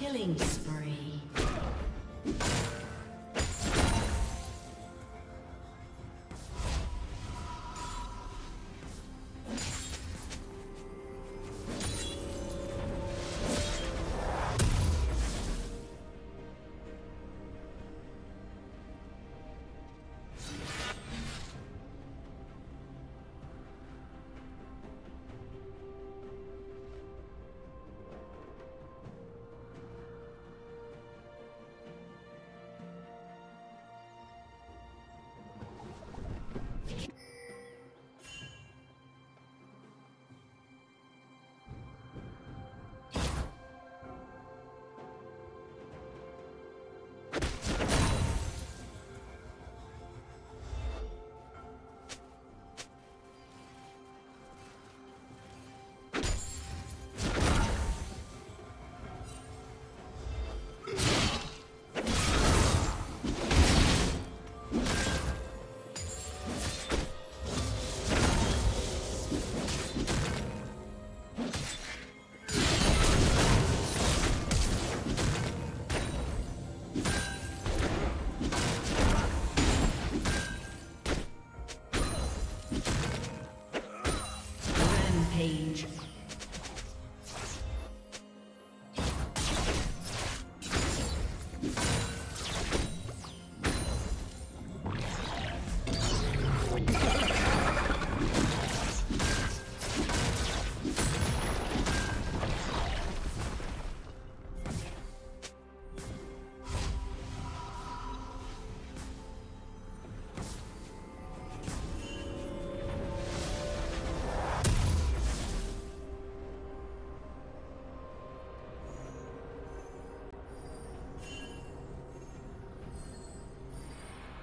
Killing spree.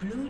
Blue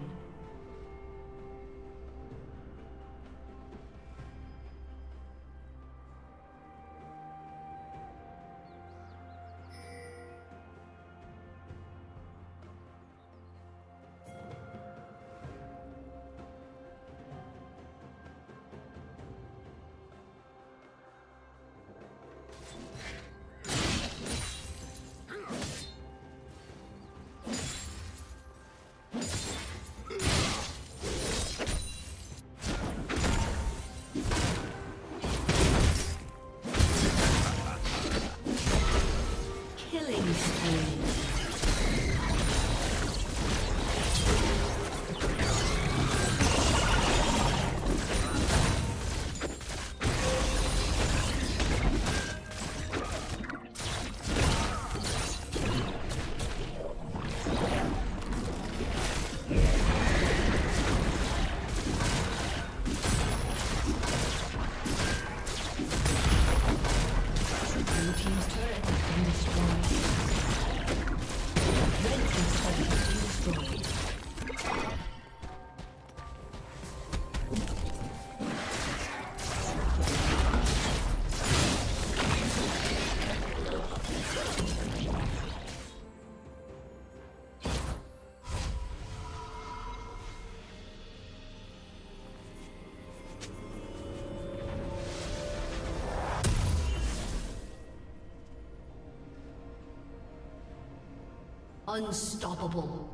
Unstoppable.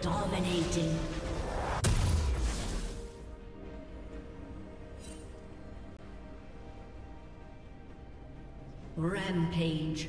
Dominating. Rampage.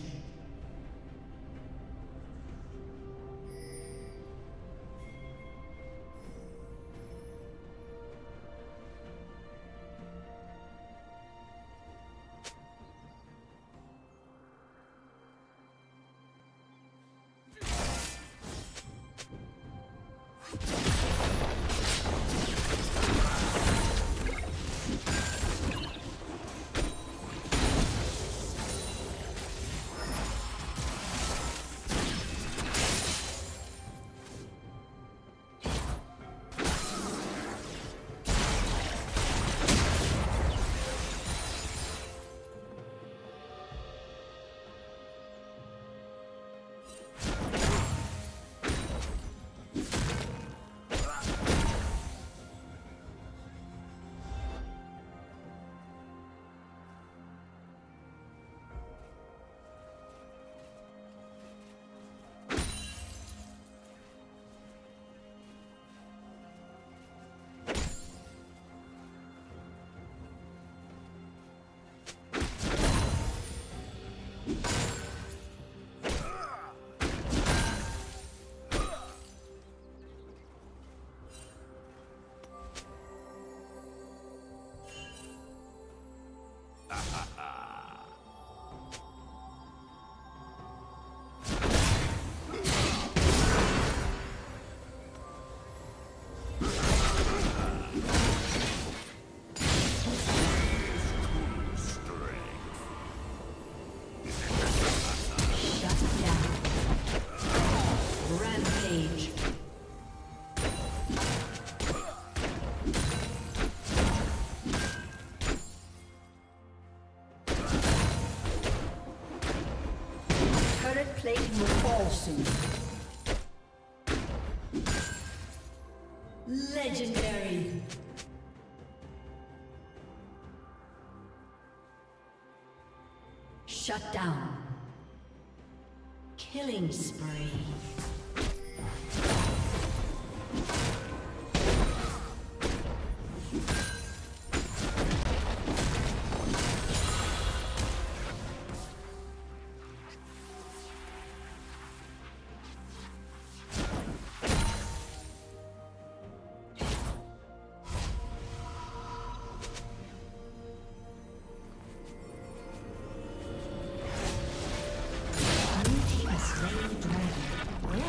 Legendary. Shut down. Killing spree. Dragon.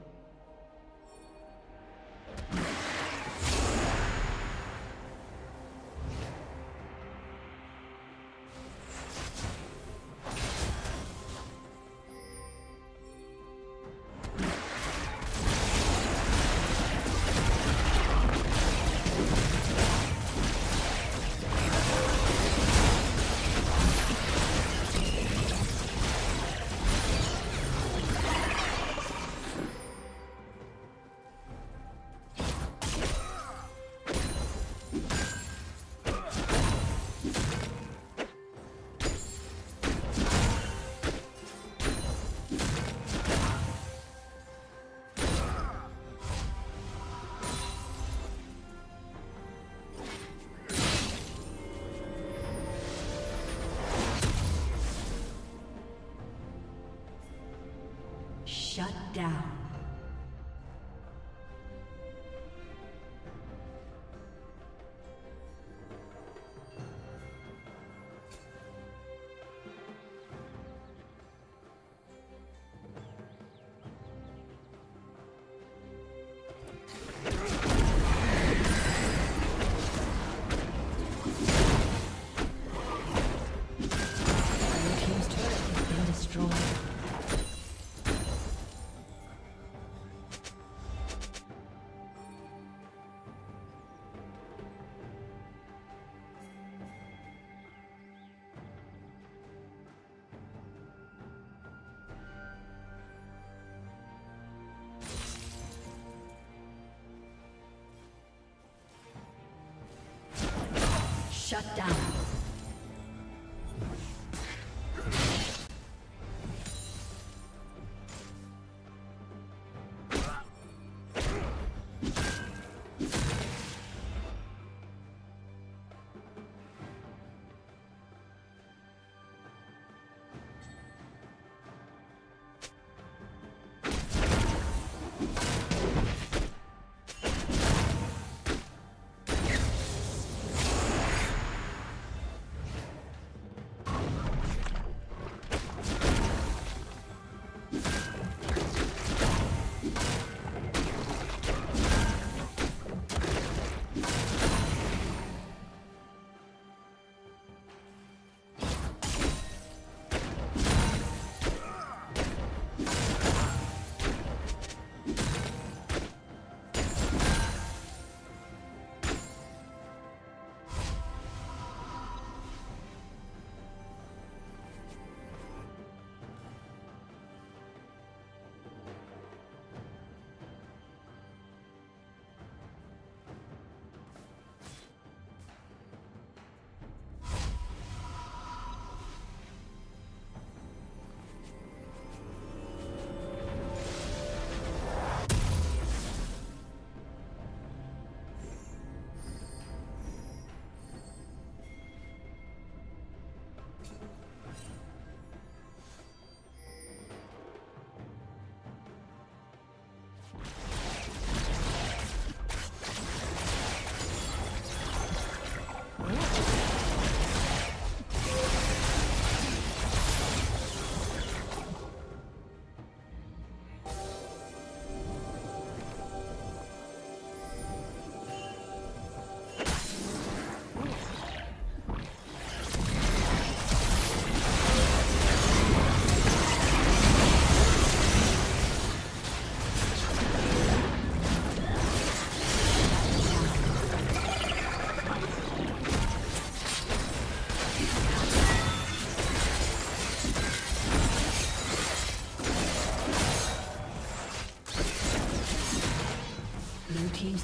Shut down. Shut down. Team's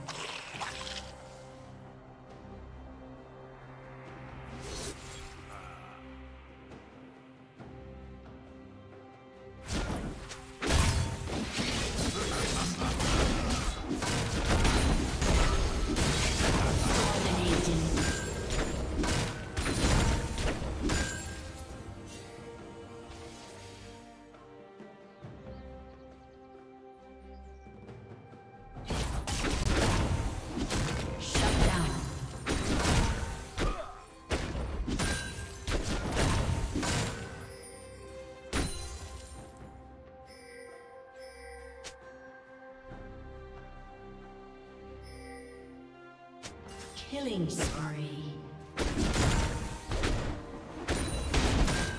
Killing spree.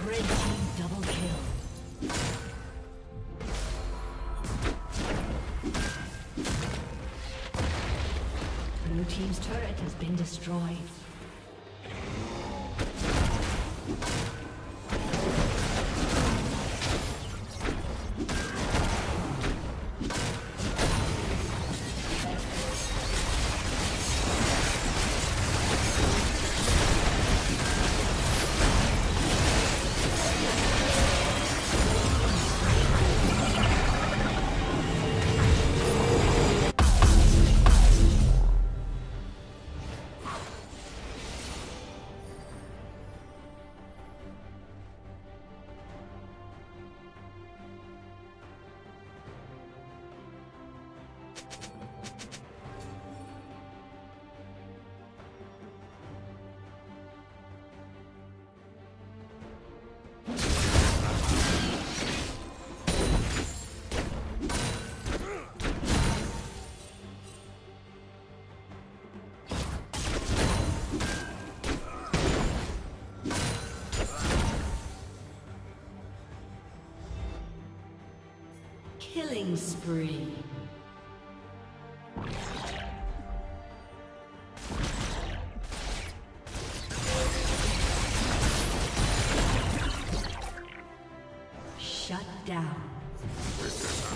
Red team double kill. Blue team's turret has been destroyed. Killing spree. Shut down. This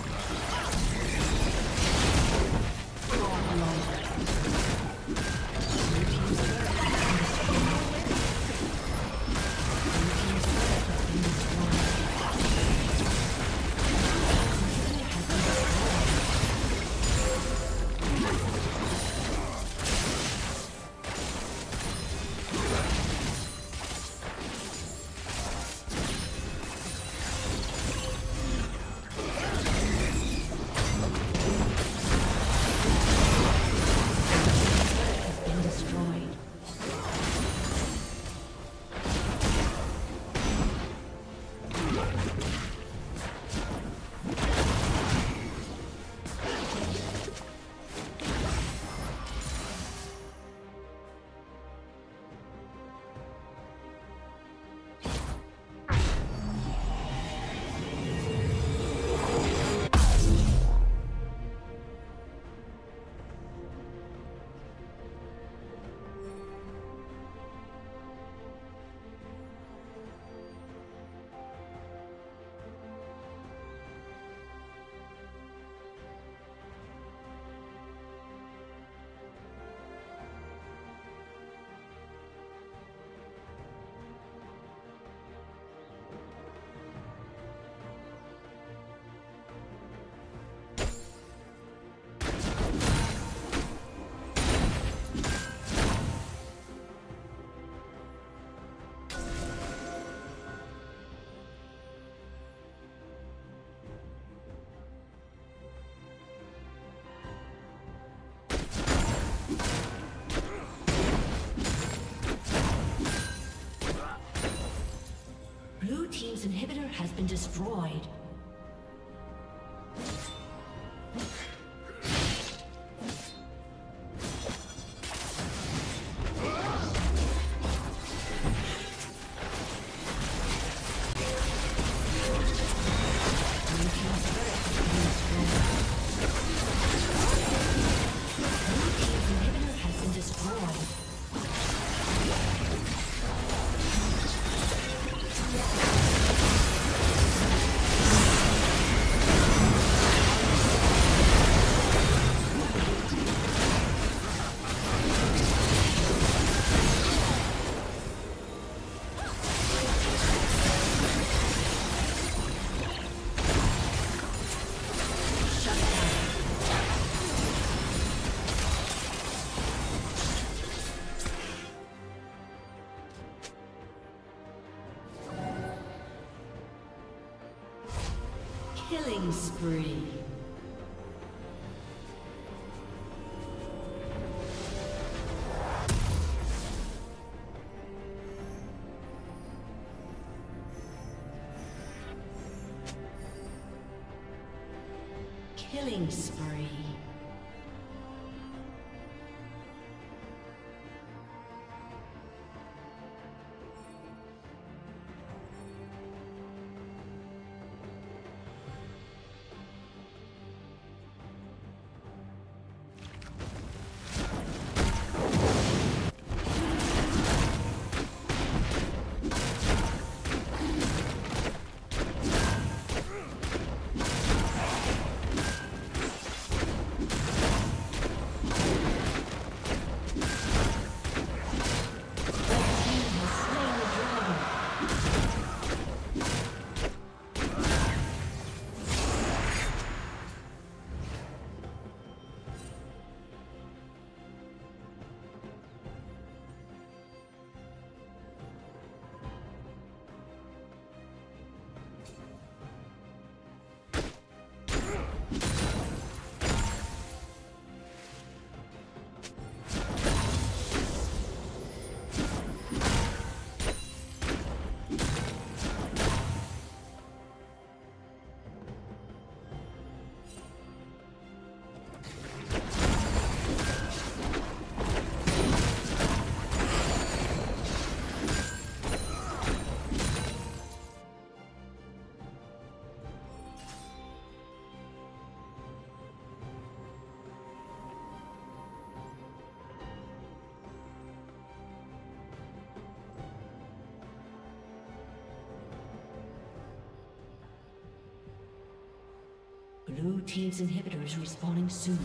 inhibitor has been destroyed. Killing spree. Killing spree. Blue team's inhibitor is respawning soon.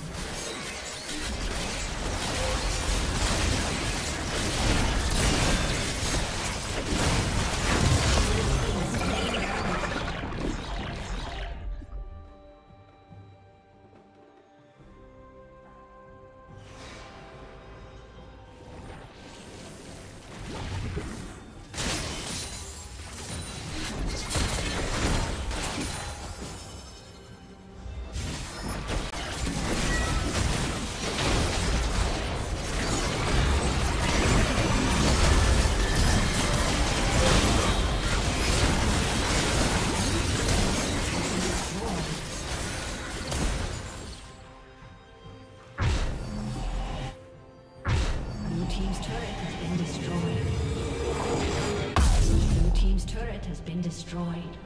Destroyed.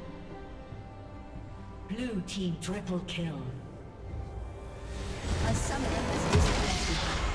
Blue team triple kill. A summoner has disconnected.